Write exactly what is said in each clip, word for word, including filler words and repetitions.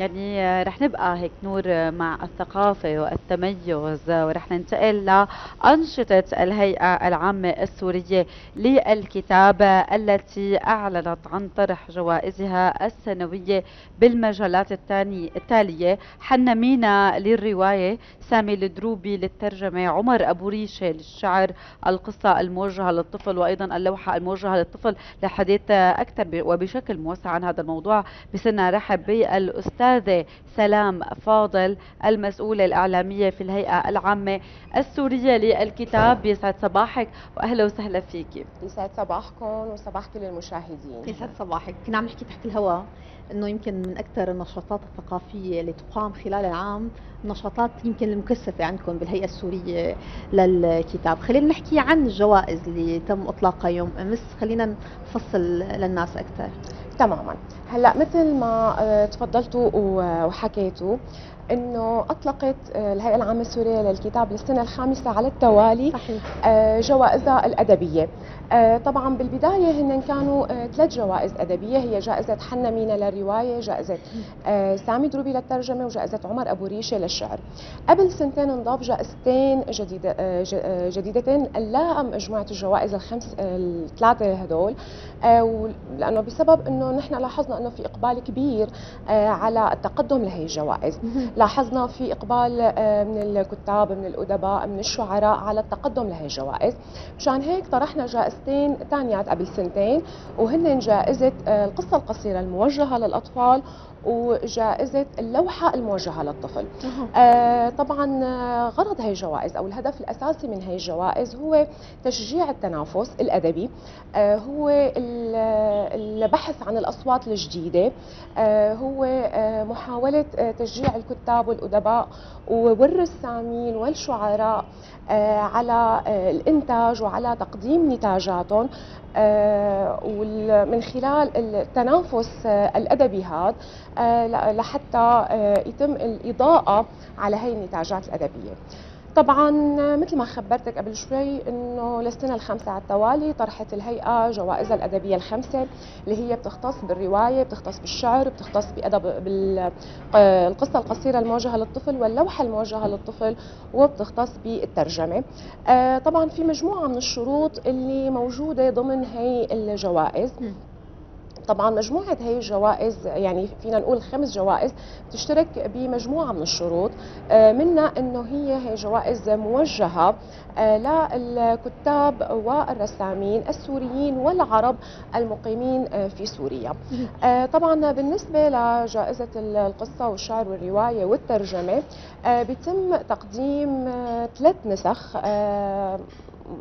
يعني رح نبقى هيك نور مع الثقافة والتميز، ورح ننتقل لأنشطة الهيئة العامة السورية للكتاب التي أعلنت عن طرح جوائزها السنوية بالمجالات التالية: حنا مينا للرواية، سامي الدروبي للترجمة، عمر أبو ريشة للشعر، القصة الموجهة للطفل، وأيضا اللوحة الموجهة للطفل. لحديث أكثر وبشكل موسع عن هذا الموضوع بسنا رحب بالأستاذة سلام فاضل، المسؤولة الإعلامية في الهيئة العامة السورية للكتاب. يسعد صباحك وأهلا وسهلا فيكي. يسعد صباحكم وصباح كل المشاهدين. يسعد صباحك. كنا عم نحكي تحت الهواء انه يمكن من اكثر النشاطات الثقافيه اللي تقام خلال العام نشاطات يمكن المكثفه عندكم بالهيئه السوريه للكتاب. خلينا نحكي عن الجوائز اللي تم اطلاقها يوم امس، خلينا نفصل للناس اكثر. تماما. هلا مثل ما تفضلتوا وحكيتوا انه اطلقت الهيئه العامه السوريه للكتاب للسنه الخامسه على التوالي جوائزها الادبيه. طبعا بالبدايه هن كانوا ثلاث جوائز ادبيه، هي جائزه حنا مينا للروايه، جائزه سامي دروبي للترجمه، وجائزه عمر ابو ريشه للشعر. قبل سنتين انضاف جائزتين جديده جديدتين لائم مجموعه الجوائز الخمس الثلاثه هدول، لانه بسبب انه نحن لاحظنا انه في اقبال كبير على التقدم لهي الجوائز. لاحظنا في إقبال من الكتاب، من الأدباء، من الشعراء على التقدم لهي الجوائز، مشان هيك طرحنا جائزتين ثانيات قبل سنتين، وهن جائزة القصة القصيرة الموجهة للأطفال وجائزة اللوحة الموجهة للطفل. آه طبعا غرض هاي الجوائز أو الهدف الأساسي من هاي الجوائز هو تشجيع التنافس الأدبي، آه هو البحث عن الأصوات الجديدة، آه هو آه محاولة تشجيع الكتاب والأدباء والرسامين والشعراء آه على الإنتاج وعلى تقديم نتاجاتهم، آه ومن خلال التنافس آه الأدبي هذا آه لحتى آه يتم الإضاءة على هاي النتاجات الأدبية. طبعا مثل ما خبرتك قبل شوي انه للسنه الخامسه على التوالي طرحت الهيئه جوائزها الادبيه الخمسه اللي هي بتختص بالروايه، بتختص بالشعر، بتختص بادب بالقصه القصيره الموجهه للطفل واللوحه الموجهه للطفل، وبتختص بالترجمه. طبعا في مجموعه من الشروط اللي موجوده ضمن هي الجوائز. طبعا مجموعة هي الجوائز يعني فينا نقول خمس جوائز بتشترك بمجموعة من الشروط، منها انه هي هي جوائز موجهة للكتاب والرسامين السوريين والعرب المقيمين في سوريا. طبعا بالنسبة لجائزة القصة والشعر والرواية والترجمة بيتم تقديم ثلاث نسخ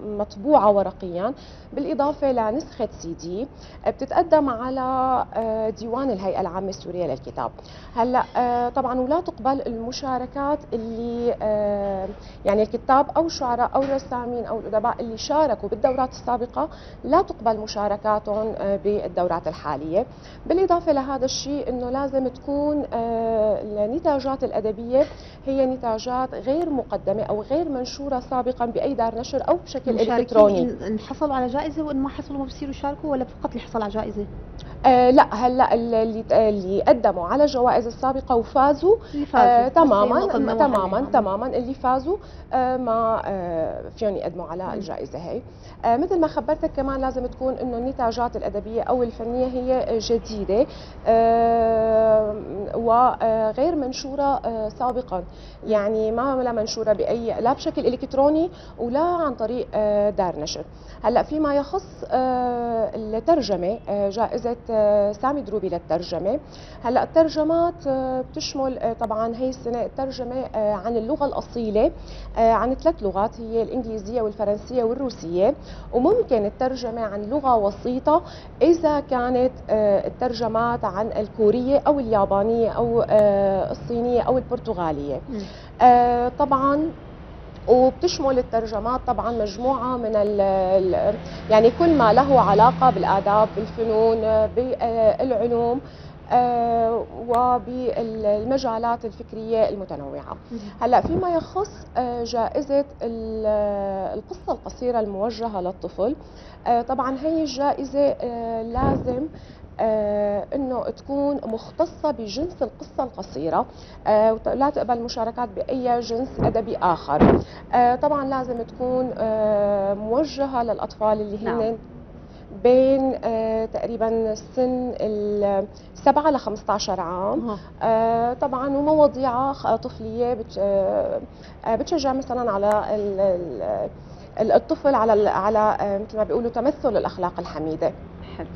مطبوعة ورقيا، بالإضافة لنسخة سي دي بتتقدم على ديوان الهيئة العامة السورية للكتاب. هلا طبعا ولا تقبل المشاركات اللي يعني الكتاب أو الشعراء أو الرسامين أو الأدباء اللي شاركوا بالدورات السابقة، لا تقبل مشاركاتهم بالدورات الحالية. بالإضافة لهذا الشيء إنه لازم تكون النتاجات الأدبية هي نتاجات غير مقدمة أو غير منشورة سابقا بأي دار نشر أو بشكل إلكتروني. إن حصلوا على جائزة وإن ما حصلوا ما بصيروا يشاركوا، ولا فقط اللي حصل على جائزة؟ آه لا، هلا اللي اللي قدموا على الجوائز السابقة وفازوا آه تماما تماما تماما اللي فازوا آه ما آه فيهم يقدموا على الجائزة هي. آه مثل ما خبرتك كمان لازم تكون إنه النتاجات الأدبية أو الفنية هي جديدة آه وغير منشورة آه سابقا، يعني ما لا منشورة بأي لا بشكل إلكتروني ولا عن طريق دار نشر. هلا فيما يخص الترجمه جائزه سامي دروبي للترجمه. هلا الترجمات بتشمل طبعا هي السنه الترجمه عن اللغه الاصيله عن ثلاث لغات هي الانجليزيه والفرنسيه والروسيه، وممكن الترجمه عن لغه وسيطه اذا كانت الترجمات عن الكوريه او اليابانيه او الصينيه او البرتغاليه. طبعا وبتشمل الترجمات طبعا مجموعه من ال ال يعني كل ما له علاقه بالاداب، بالفنون، بالعلوم، آه وبالمجالات الفكرية المتنوعة. هلا فيما يخص آه جائزة القصة القصيرة الموجهة للطفل، آه طبعا هي الجائزة آه لازم أنه تكون مختصة بجنس القصة القصيرة ولا تقبل مشاركات بأي جنس أدبي آخر. طبعا لازم تكون موجهة للأطفال اللي هن نعم. بين تقريبا سن السبعة ل خمسة عشر عام طبعا، ومواضيع طفلية بتشجع مثلا على الطفل على على مثل ما بيقولوا تمثل الأخلاق الحميدة. حلو.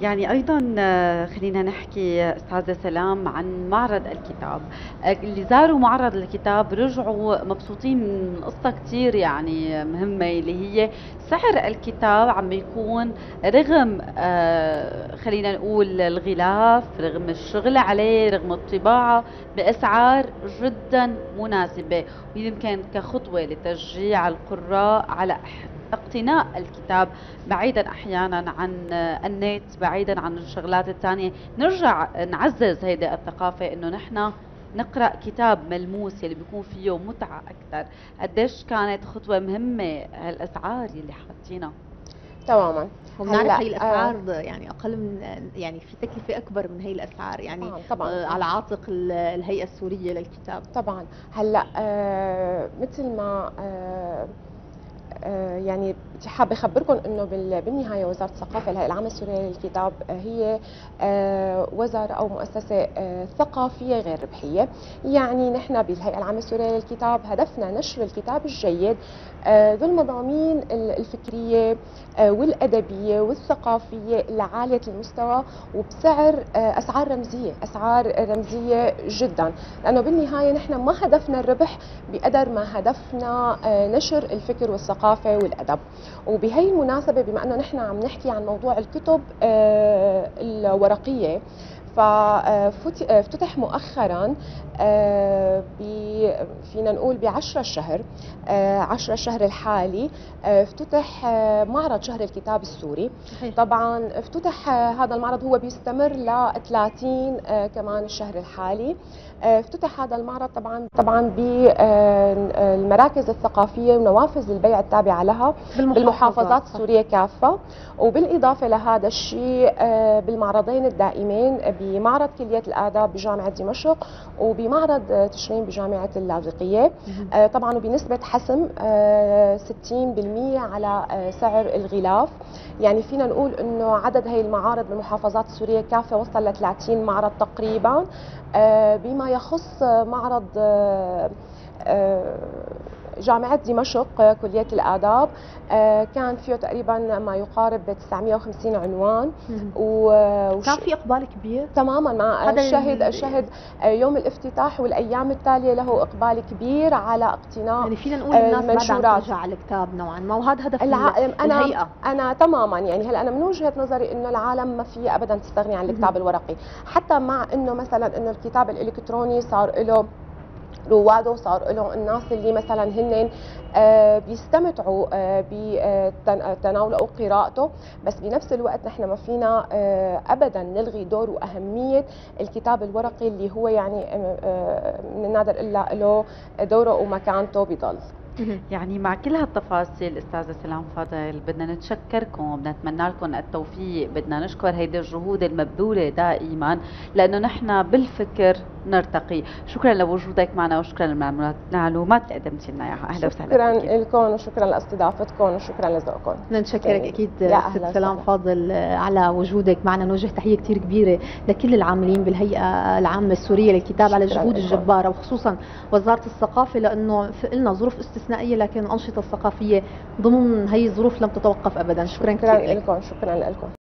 يعني أيضا خلينا نحكي أستاذة سلام عن معرض الكتاب، اللي زاروا معرض الكتاب رجعوا مبسوطين من قصة كتير يعني مهمة، اللي هي سعر الكتاب عم يكون رغم خلينا نقول الغلاف، رغم الشغل عليه، رغم الطباعة، بأسعار جدا مناسبة، ويمكن كخطوة لتشجيع القراء على اقتناء الكتاب بعيدا احيانا عن النت، بعيدا عن الشغلات الثانيه. نرجع نعزز هيدي الثقافه انه نحن نقرا كتاب ملموس اللي بيكون فيه متعه اكثر. قديش كانت خطوه مهمه هالاسعار اللي حاطينها؟ تماما. وبنعرف هي الاسعار آه. يعني اقل من يعني في تكلفه اكبر من هي الاسعار يعني آه طبعاً. آه على عاتق الهيئه السوريه للكتاب طبعا. هلا آه مثل ما آه يعني حابه اخبركم انه بالنهايه وزاره الثقافه الهيئه العامه السوريه للكتاب هي وزاره او مؤسسه ثقافيه غير ربحيه، يعني نحن بالهيئه العامه السوريه للكتاب هدفنا نشر الكتاب الجيد ذو المضامين الفكريه والادبيه والثقافيه العاليه المستوى وبسعر اسعار رمزيه، اسعار رمزيه جدا، لانه بالنهايه نحن ما هدفنا الربح بقدر ما هدفنا نشر الفكر والثقافه والأدب. وبهي المناسبة بما أنه نحن عم نحكي عن موضوع الكتب الورقية، فافتتح مؤخرا فينا نقول بعشرة الشهر عشرة الشهر الحالي افتتح معرض شهر الكتاب السوري. طبعا افتتح هذا المعرض، هو بيستمر ل ثلاثين كمان الشهر الحالي. افتتح هذا المعرض طبعا طبعا بالمراكز الثقافيه ونوافذ البيع التابعه لها بالمحافظات السوريه كافه، وبالاضافه لهذا الشيء بالمعرضين الدائمين بمعرض كليه الاداب بجامعه دمشق وبمعرض تشرين بجامعه اللاذقيه. طبعا وبنسبه حسم ستين بالمئة على سعر الغلاف، يعني فينا نقول انه عدد هي المعارض بالمحافظات السوريه كافه وصل ل ثلاثين معرض تقريبا. بما يخص معرض جامعة دمشق كلية الآداب كان فيه تقريبا ما يقارب تسعمئة وخمسين عنوان، وكان في إقبال كبير تماما. مع الشهد الشهد يوم الافتتاح والأيام التالية له إقبال كبير على اقتناء، يعني فينا نقول الناس بعد عم ترجع الكتاب نوعا ما، وهذا هدف الهيئة. أنا تماما يعني هلا أنا من وجهة نظري إنه العالم ما في أبدا تستغني عن الكتاب الورقي، حتى مع إنه مثلا إنه الكتاب الإلكتروني صار له رواده وصار لهم الناس اللي مثلا هن بيستمتعوا بتناوله او قراءته، بس بنفس الوقت نحن ما فينا ابدا نلغي دور واهميه الكتاب الورقي اللي هو يعني من النادر الا له دوره ومكانته بضل. يعني مع كل هالتفاصيل استاذه سلام فاضل بدنا نتشكركم، بدنا نتمنى لكم التوفيق، بدنا نشكر هيدي الجهود المبذوله دائما، لانه نحن بالفكر نرتقي. شكرا لوجودك معنا وشكرا للمعلومات اللي قدمتي لنا اياها. اهلا وسهلا. شكرا لكم وشكرا لاستضافتكم وشكرا لذوقكم. بدنا نشكرك اكيد ست سلام فاضل على وجودك معنا، نوجه تحيه كثير كبيره لكل العاملين بالهيئه العامه السوريه للكتاب على الجهود الجباره، وخصوصا وزاره الثقافه، لانه لنا ظروف استثنائيه لكن الانشطه الثقافيه ضمن هي الظروف لم تتوقف ابدا. شكرا كثير لكم. شكرا لكم.